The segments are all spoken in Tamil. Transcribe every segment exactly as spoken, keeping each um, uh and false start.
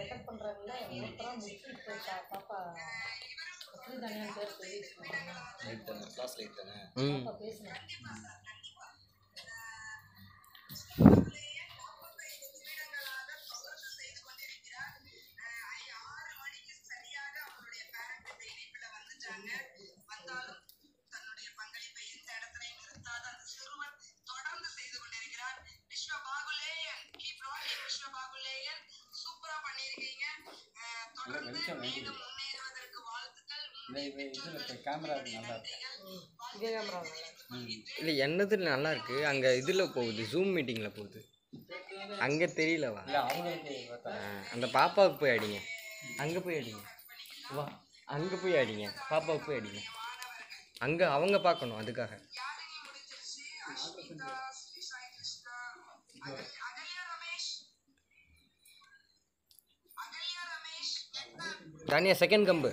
ரெக்கப் பண்றாங்கன்னா என்னத்தரா முட்டி போயிட்டா பாப்பா அப்படி தான பேர் பேசினா ரைட் தான கிளாஸ் லைட் தான பாப்பா பேசினா இல்லை என்னது நல்லா இருக்கு அங்க இதுல போகுது ஜூம் மீட்டிங்ல போகுது அங்க தெரியலவா அந்த பாப்பாவுக்கு போய் அடிங்க அங்க போய் அடிங்க வா அங்க போய் அடிங்க பாப்பாவுக்கு போய் அடிங்க அங்க அவங்க பார்க்கணும் அதுக்காக தானியா செகண்ட் கம்பு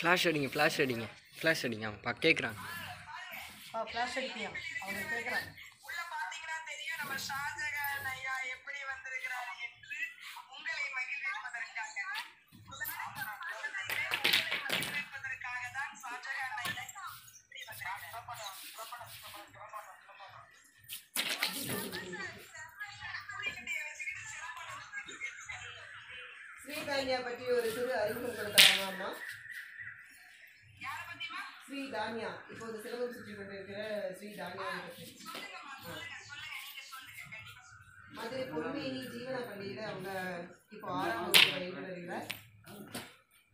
ஃப்ளாஷ் அடிங்க ஃப்ளாஷ் அடிங்க ஃப்ளாஷ் அடிங்க அவன் பா கேட்குறான் ஆ ஃப்ளாஷ் அடிப்பியா அவன் கேட்குறான் உள்ள பாத்தீங்கன்னா தெரியும் நம்ம ஷாஜகான் ஐயா எப்படி வந்திருக்காரு என்று உங்களை மகிழ்விப்பதற்காக மகிழ்விப்பதற்காக தான் ஷாஜகான் ஐயா இப்படி ஸ்ரீதா ஐயா பற்றி ஒரு சிறு அறிமுகம் கொடுக்கலாமா ஸ்ரீ தானியா இப்போது சிலம்பம் சுற்றி கொண்டிருக்கிற ஸ்ரீ தானியா மதுரை பொறுமையினி ஜீவன பள்ளியில் அவங்க இப்போ ஆறாம் வகுப்பு பயில்கிறார்.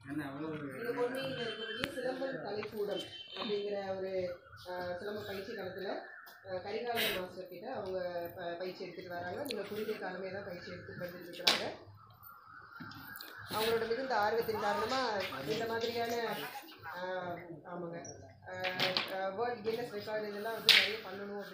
இந்த பொறுமையில் இருக்கக்கூடிய சிலம்பம் கலைக்கூடம் அப்படிங்கிற ஒரு சிலம்ப பயிற்சி காலத்தில் கரிகாலன் மாஸ்டர் கிட்ட அவங்க ப பயிற்சி எடுத்துகிட்டு வராங்க. இவங்க குறுகிய காலமே தான் பயிற்சி எடுத்துகிட்டு வந்துட்டு இருக்கிறாங்க. அவங்களோட மிகுந்த ஆர்வத்தின் காரணமாக இந்த மாதிரியான ஆமாங்க வேர்ல்ட் கின்னஸ் ரெக்கார்டு இதெல்லாம் வந்து நிறைய பண்ணணும்